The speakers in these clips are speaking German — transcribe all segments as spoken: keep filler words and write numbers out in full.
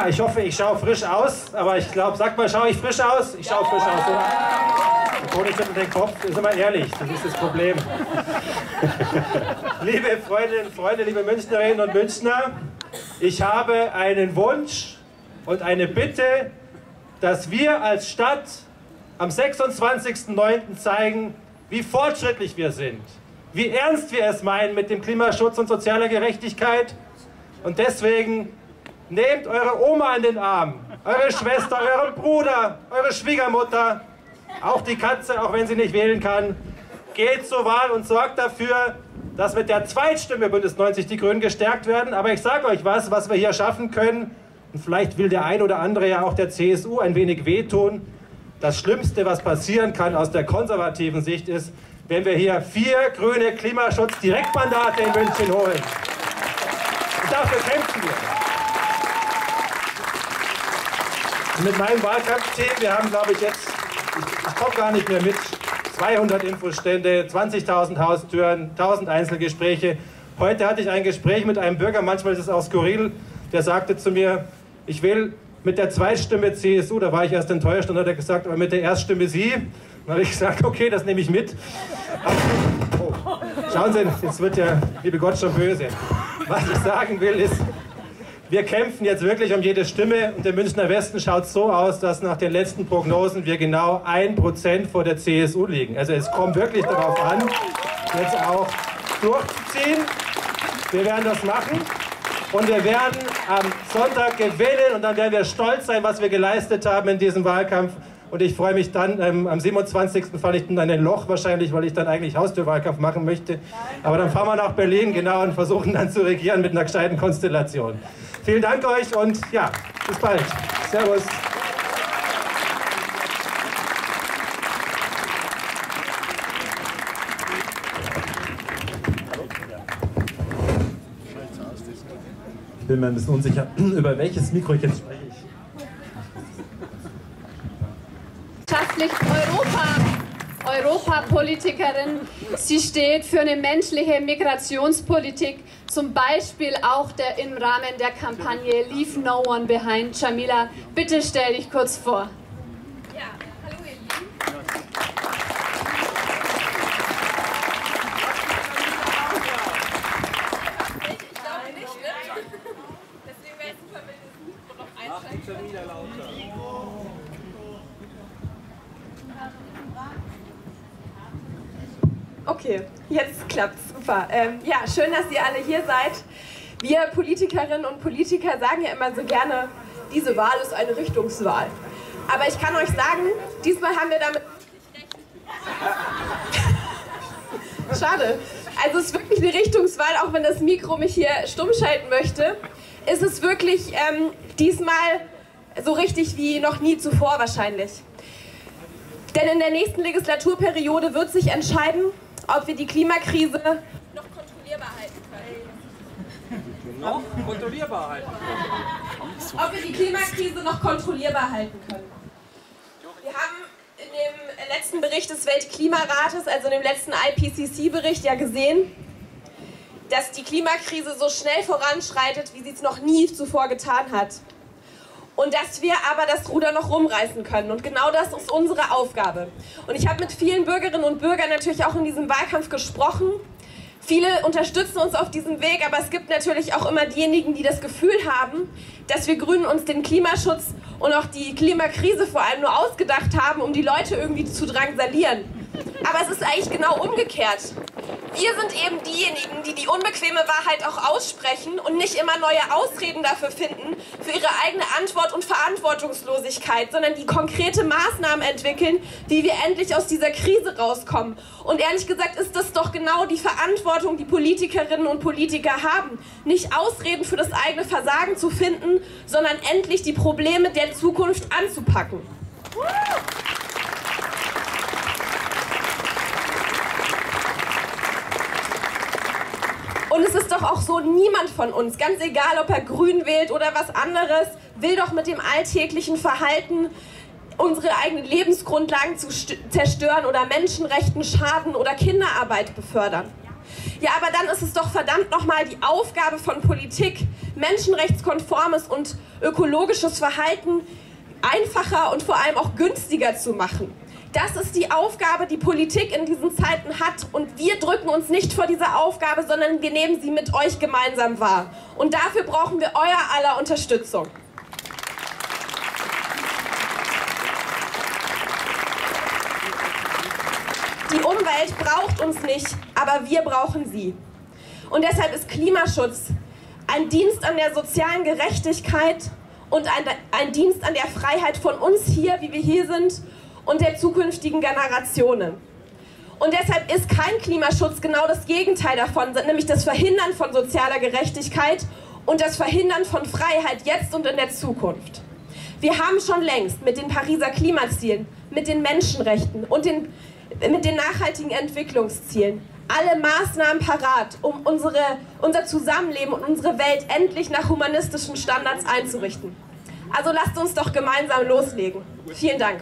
Ja, ich hoffe, ich schaue frisch aus, aber ich glaube, sag mal, schaue ich frisch aus? Ich schaue frisch aus, oder? Ohne Tipp und den Kopf, ist immer ehrlich, das ist das Problem. Liebe Freundinnen und Freunde, liebe Münchnerinnen und Münchner, ich habe einen Wunsch und eine Bitte, dass wir als Stadt am sechsundzwanzigsten neunten zeigen, wie fortschrittlich wir sind, wie ernst wir es meinen mit dem Klimaschutz und sozialer Gerechtigkeit. Und deswegen nehmt eure Oma in den Arm, eure Schwester, euren Bruder, eure Schwiegermutter, auch die Katze, auch wenn sie nicht wählen kann. Geht zur Wahl und sorgt dafür, dass mit der Zweitstimme Bündnis neunzig die Grünen gestärkt werden. Aber ich sage euch was, was wir hier schaffen können. Und vielleicht will der ein oder andere ja auch der C S U ein wenig wehtun. Das Schlimmste, was passieren kann aus der konservativen Sicht, ist, wenn wir hier vier grüne Klimaschutz-Direktmandate in München holen. Und dafür kämpfen wir. Und mit meinem Wahlkampfteam, wir haben, glaube ich, jetzt, ich, ich komme gar nicht mehr mit, zweihundert Infostände, zwanzigtausend Haustüren, tausend Einzelgespräche. Heute hatte ich ein Gespräch mit einem Bürger, manchmal ist es auch skurril, der sagte zu mir, ich will mit der Zweitstimme C S U, da war ich erst enttäuscht, und hat er gesagt, aber mit der Erststimme Sie. Dann habe ich gesagt, okay, das nehme ich mit. Oh, schauen Sie, jetzt wird der liebe Gott schon böse. Was ich sagen will ist, wir kämpfen jetzt wirklich um jede Stimme, und der Münchner Westen schaut so aus, dass nach den letzten Prognosen wir genau ein Prozent vor der C S U liegen. Also es kommt wirklich darauf an, jetzt auch durchzuziehen. Wir werden das machen und wir werden am Sonntag gewinnen, und dann werden wir stolz sein, was wir geleistet haben in diesem Wahlkampf. Und ich freue mich dann, ähm, am siebenundzwanzigsten falle ich in ein Loch wahrscheinlich, weil ich dann eigentlich Haustürwahlkampf machen möchte. Aber dann fahren wir nach Berlin, genau, und versuchen dann zu regieren mit einer gescheiten Konstellation. Vielen Dank euch und ja, bis bald. Servus. Ich bin mir ein bisschen unsicher, über welches Mikro ich jetzt spreche. Europa, Europapolitikerin. Sie steht für eine menschliche Migrationspolitik, zum Beispiel auch der, im Rahmen der Kampagne Leave No One Behind. Jamila, bitte stell dich kurz vor. Ja, hallo ihr Lieben. Ich glaube nicht, ne? Deswegen wäre es super, wenn das Mikro noch einschalten. Okay, jetzt klappt's, super. Ähm, ja, schön, dass ihr alle hier seid. Wir Politikerinnen und Politiker sagen ja immer so gerne, diese Wahl ist eine Richtungswahl. Aber ich kann euch sagen, diesmal haben wir damit nicht recht. Schade. Also es ist wirklich eine Richtungswahl, auch wenn das Mikro mich hier stumm schalten möchte. Ist es wirklich ähm, diesmal so richtig wie noch nie zuvor wahrscheinlich. Denn in der nächsten Legislaturperiode wird sich entscheiden, ob wir die Klimakrise noch kontrollierbar halten können. Noch kontrollierbar halten können. Ob wir die Klimakrise noch kontrollierbar halten können. Wir haben in dem letzten Bericht des Weltklimarates, also in dem letzten I P C C-Bericht, ja gesehen, dass die Klimakrise so schnell voranschreitet, wie sie es noch nie zuvor getan hat. Und dass wir aber das Ruder noch rumreißen können. Und genau das ist unsere Aufgabe. Und ich habe mit vielen Bürgerinnen und Bürgern natürlich auch in diesem Wahlkampf gesprochen. Viele unterstützen uns auf diesem Weg, aber es gibt natürlich auch immer diejenigen, die das Gefühl haben, dass wir Grünen uns den Klimaschutz und auch die Klimakrise vor allem nur ausgedacht haben, um die Leute irgendwie zu drangsalieren. Aber es ist eigentlich genau umgekehrt. Wir sind eben diejenigen, die die unbequeme Wahrheit auch aussprechen und nicht immer neue Ausreden dafür finden, für ihre eigene Antwort und Verantwortungslosigkeit, sondern die konkrete Maßnahmen entwickeln, wie wir endlich aus dieser Krise rauskommen. Und ehrlich gesagt ist das doch genau die Verantwortung, die Politikerinnen und Politiker haben, nicht Ausreden für das eigene Versagen zu finden, sondern endlich die Probleme der Zukunft anzupacken. Und es ist doch auch so, niemand von uns, ganz egal ob er grün wählt oder was anderes, will doch mit dem alltäglichen Verhalten unsere eigenen Lebensgrundlagen zu zerstören oder Menschenrechten schaden oder Kinderarbeit befördern. Ja, aber dann ist es doch verdammt nochmal die Aufgabe von Politik, menschenrechtskonformes und ökologisches Verhalten einfacher und vor allem auch günstiger zu machen. Das ist die Aufgabe, die Politik in diesen Zeiten hat, und wir drücken uns nicht vor dieser Aufgabe, sondern wir nehmen sie mit euch gemeinsam wahr. Und dafür brauchen wir euer aller Unterstützung. Die Umwelt braucht uns nicht, aber wir brauchen sie. Und deshalb ist Klimaschutz ein Dienst an der sozialen Gerechtigkeit und ein, ein Dienst an der Freiheit von uns hier, wie wir hier sind, und der zukünftigen Generationen. Und deshalb ist kein Klimaschutz genau das Gegenteil davon, nämlich das Verhindern von sozialer Gerechtigkeit und das Verhindern von Freiheit jetzt und in der Zukunft. Wir haben schon längst mit den Pariser Klimazielen, mit den Menschenrechten und den mit den nachhaltigen Entwicklungszielen alle Maßnahmen parat, um unsere, unser Zusammenleben und unsere Welt endlich nach humanistischen Standards einzurichten. Also lasst uns doch gemeinsam loslegen. Vielen Dank.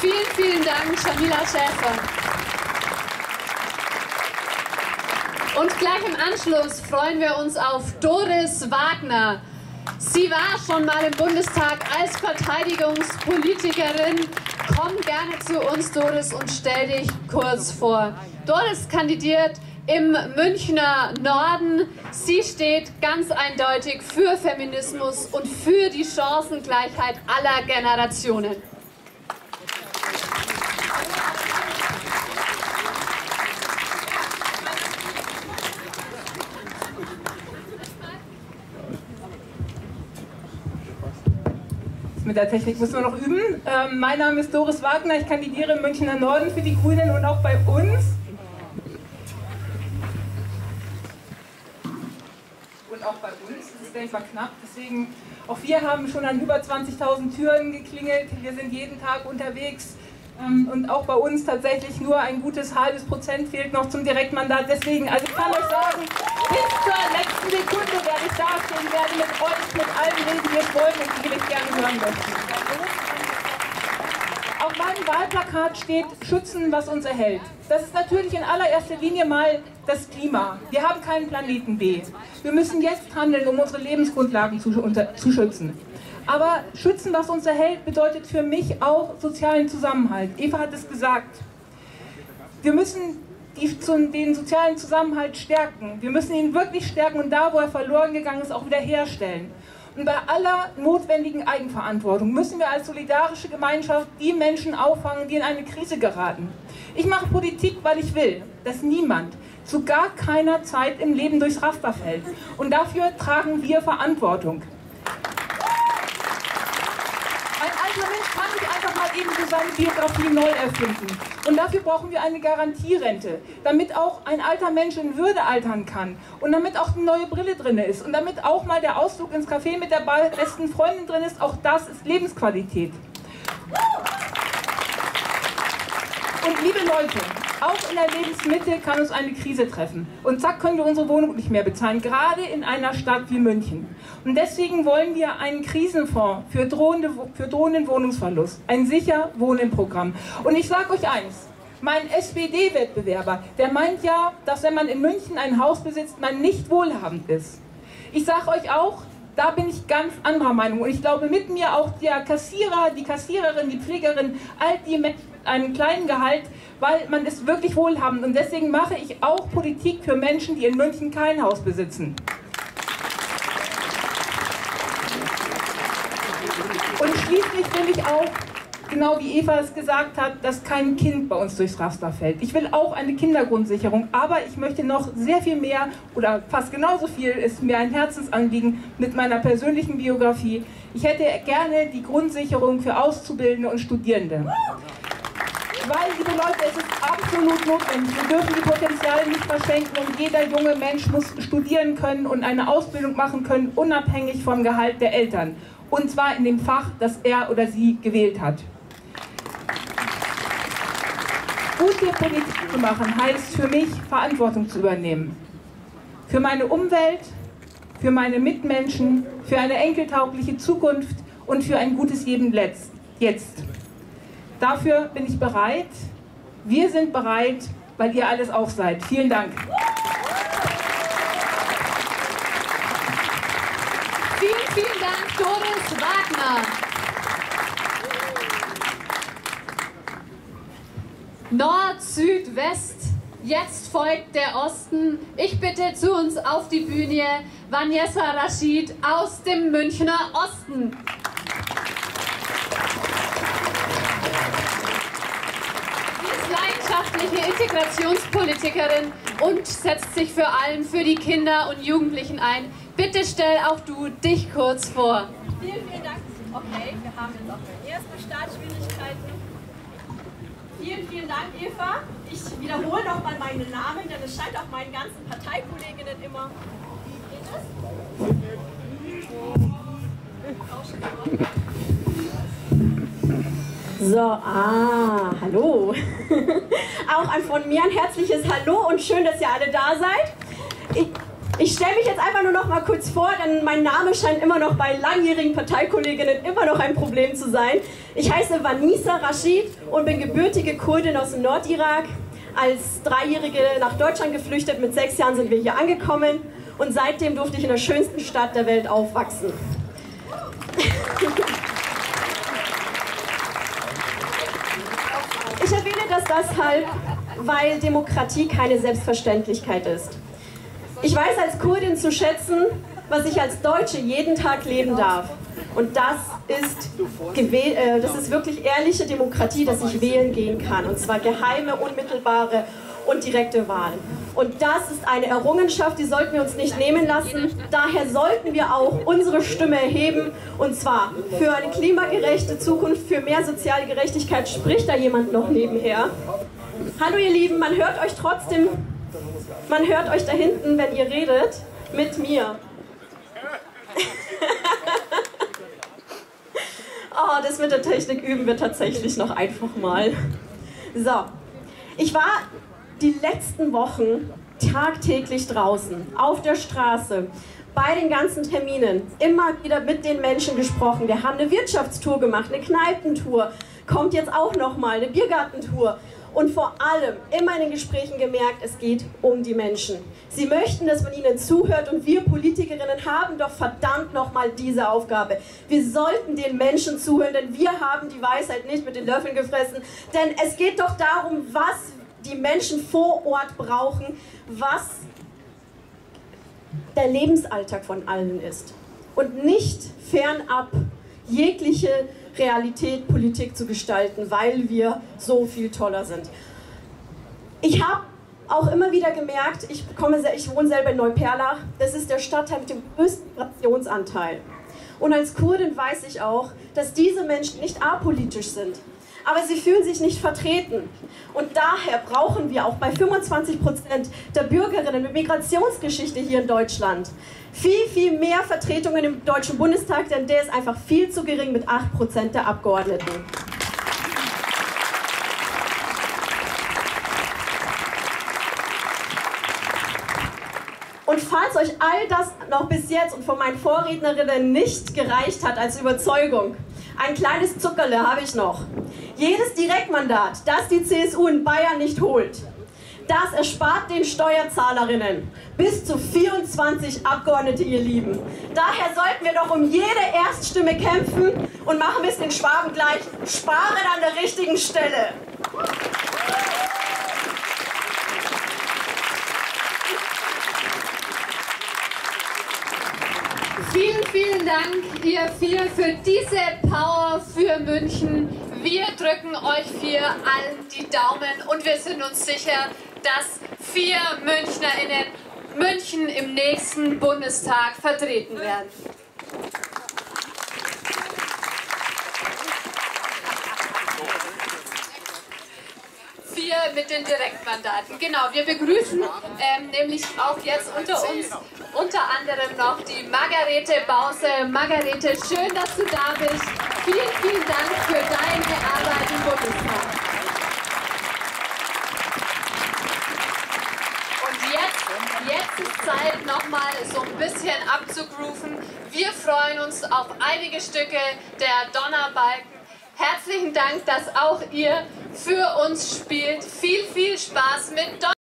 Vielen, vielen Dank, Jamila Schäfer. Und gleich im Anschluss freuen wir uns auf Doris Wagner. Sie war schon mal im Bundestag als Verteidigungspolitikerin. Komm gerne zu uns, Doris, und stell dich kurz vor. Doris kandidiert im Münchner Norden. Sie steht ganz eindeutig für Feminismus und für die Chancengleichheit aller Generationen. Mit der Technik müssen wir noch üben. Ähm, mein Name ist Doris Wagner, ich kandidiere im Münchner Norden für die Grünen und auch bei uns. Und auch bei uns, das ist denkbar knapp, deswegen, auch wir haben schon an über zwanzigtausend Türen geklingelt, wir sind jeden Tag unterwegs ähm, und auch bei uns tatsächlich nur ein gutes halbes Prozent fehlt noch zum Direktmandat, deswegen, also ich kann euch sagen, bis zur letzten Sekunde werde ich da stehen, werde mit euch, mit allen reden, die es wollen und die wir gerne hören möchten. Auf meinem Wahlplakat steht: Schützen, was uns erhält. Das ist natürlich in allererster Linie mal das Klima. Wir haben keinen Planeten B. Wir müssen jetzt handeln, um unsere Lebensgrundlagen zu, unter, zu schützen. Aber Schützen, was uns erhält, bedeutet für mich auch sozialen Zusammenhalt. Eva hat es gesagt. Wir müssen Die, den sozialen Zusammenhalt stärken. Wir müssen ihn wirklich stärken und da, wo er verloren gegangen ist, auch wieder herstellen. Und bei aller notwendigen Eigenverantwortung müssen wir als solidarische Gemeinschaft die Menschen auffangen, die in eine Krise geraten. Ich mache Politik, weil ich will, dass niemand zu gar keiner Zeit im Leben durchs Raster fällt. Und dafür tragen wir Verantwortung. Ein alter Mensch kann nicht einfach mal eben so seine Biografie neu erfinden. Und dafür brauchen wir eine Garantierente, damit auch ein alter Mensch in Würde altern kann und damit auch eine neue Brille drin ist und damit auch mal der Ausflug ins Café mit der besten Freundin drin ist. Auch das ist Lebensqualität. Und liebe Leute, auch in der Lebensmitte kann uns eine Krise treffen. Und zack, können wir unsere Wohnung nicht mehr bezahlen, gerade in einer Stadt wie München. Und deswegen wollen wir einen Krisenfonds für, drohende, für drohenden Wohnungsverlust, ein Sicher-Wohnen-Programm. Und ich sage euch eins, mein S P D-Wettbewerber, der meint ja, dass wenn man in München ein Haus besitzt, man nicht wohlhabend ist. Ich sage euch auch, da bin ich ganz anderer Meinung. Und ich glaube, mit mir auch der Kassierer, die Kassiererin, die Pflegerin, all die Menschen mit einem kleinen Gehalt, weil man ist wirklich wohlhabend. Und deswegen mache ich auch Politik für Menschen, die in München kein Haus besitzen. Und schließlich will ich auch, genau wie Eva es gesagt hat, dass kein Kind bei uns durchs Raster fällt. Ich will auch eine Kindergrundsicherung, aber ich möchte noch sehr viel mehr, oder fast genauso viel, ist mir ein Herzensanliegen mit meiner persönlichen Biografie. Ich hätte gerne die Grundsicherung für Auszubildende und Studierende. Weil, liebe Leute, es ist absolut notwendig. Wir dürfen die Potenziale nicht verschenken und jeder junge Mensch muss studieren können und eine Ausbildung machen können, unabhängig vom Gehalt der Eltern. Und zwar in dem Fach, das er oder sie gewählt hat. Gute Politik zu machen heißt für mich, Verantwortung zu übernehmen. Für meine Umwelt, für meine Mitmenschen, für eine enkeltaugliche Zukunft und für ein gutes Leben jetzt. Dafür bin ich bereit Wir sind bereit, weil ihr alles auf seid. Vielen Dank. Vielen, vielen Dank, Doris Wagner. Nord, Süd, West, jetzt folgt der Osten. Ich bitte zu uns auf die Bühne Vanessa Rashid aus dem Münchner Osten. Integrationspolitikerin und setzt sich vor allem für die Kinder und Jugendlichen ein. Bitte stell auch du dich kurz vor. Vielen, vielen Dank. Okay, wir haben jetzt auch erstmal Startschwierigkeiten. Vielen, vielen Dank, Eva. Ich wiederhole nochmal meinen Namen, denn es scheint auch meinen ganzen Parteikolleginnen immer. Wie geht das? So, ah, hallo. Auch an von mir ein herzliches Hallo und schön, dass ihr alle da seid. Ich, ich stelle mich jetzt einfach nur noch mal kurz vor, denn mein Name scheint immer noch bei langjährigen Parteikolleginnen immer noch ein Problem zu sein. Ich heiße Vanessa Rashid und bin gebürtige Kurdin aus dem Nordirak. Als Dreijährige nach Deutschland geflüchtet, mit sechs Jahren sind wir hier angekommen und seitdem durfte ich in der schönsten Stadt der Welt aufwachsen. Ich erwähne das deshalb, weil Demokratie keine Selbstverständlichkeit ist. Ich weiß als Kurdin zu schätzen, was ich als Deutsche jeden Tag leben darf. Und das ist, äh, das ist wirklich ehrliche Demokratie, dass ich wählen gehen kann. Und zwar geheime, unmittelbare und direkte Wahlen. Und das ist eine Errungenschaft, die sollten wir uns nicht nehmen lassen. Daher sollten wir auch unsere Stimme erheben. Und zwar für eine klimagerechte Zukunft, für mehr soziale Gerechtigkeit. Spricht da jemand noch nebenher? Hallo ihr Lieben, man hört euch trotzdem, man hört euch da hinten, wenn ihr redet, mit mir. Oh, das mit der Technik üben wir tatsächlich noch einfach mal. So, ich war die letzten Wochen tagtäglich draußen, auf der Straße, bei den ganzen Terminen, immer wieder mit den Menschen gesprochen. Wir haben eine Wirtschaftstour gemacht, eine Kneipentour, kommt jetzt auch nochmal eine Biergartentour. Und vor allem immer in den Gesprächen gemerkt, es geht um die Menschen. Sie möchten, dass man ihnen zuhört und wir Politikerinnen haben doch verdammt nochmal diese Aufgabe. Wir sollten den Menschen zuhören, denn wir haben die Weisheit nicht mit den Löffeln gefressen. Denn es geht doch darum, was die Menschen vor Ort brauchen, was der Lebensalltag von allen ist. Und nicht fernab jegliche Realität, Politik zu gestalten, weil wir so viel toller sind. Ich habe auch immer wieder gemerkt, ich, komme, ich wohne selber in Neuperlach, das ist der Stadtteil mit dem größten Migrationsanteil. Und als Kurdin weiß ich auch, dass diese Menschen nicht apolitisch sind. Aber sie fühlen sich nicht vertreten. Und daher brauchen wir auch bei fünfundzwanzig Prozent der Bürgerinnen mit Migrationsgeschichte hier in Deutschland viel, viel mehr Vertretungen im Deutschen Bundestag, denn der ist einfach viel zu gering mit acht Prozent der Abgeordneten. Und falls euch all das noch bis jetzt und von meinen Vorrednerinnen nicht gereicht hat als Überzeugung, ein kleines Zuckerle habe ich noch. Jedes Direktmandat, das die C S U in Bayern nicht holt, das erspart den Steuerzahlerinnen bis zu vierundzwanzig Abgeordnete, ihr Lieben. Daher sollten wir doch um jede Erststimme kämpfen und machen wir es den Schwaben gleich, sparen an der richtigen Stelle. Vielen, vielen Dank, ihr vier, für diese Power für München. Wir drücken euch vier allen die Daumen und wir sind uns sicher, dass vier MünchnerInnen München im nächsten Bundestag vertreten werden. Vier mit den Direktmandaten. Genau, wir begrüßen ähm, nämlich auch jetzt unter uns unter anderem noch die Margarete Bause. Margarete, schön, dass du da bist. Vielen, vielen Dank für deine Arbeit im Bundestag. Und jetzt, jetzt ist Zeit, nochmal so ein bisschen abzugrooven. Wir freuen uns auf einige Stücke der Donnerbalken. Herzlichen Dank, dass auch ihr für uns spielt. Viel, viel Spaß mit Donnerbalken.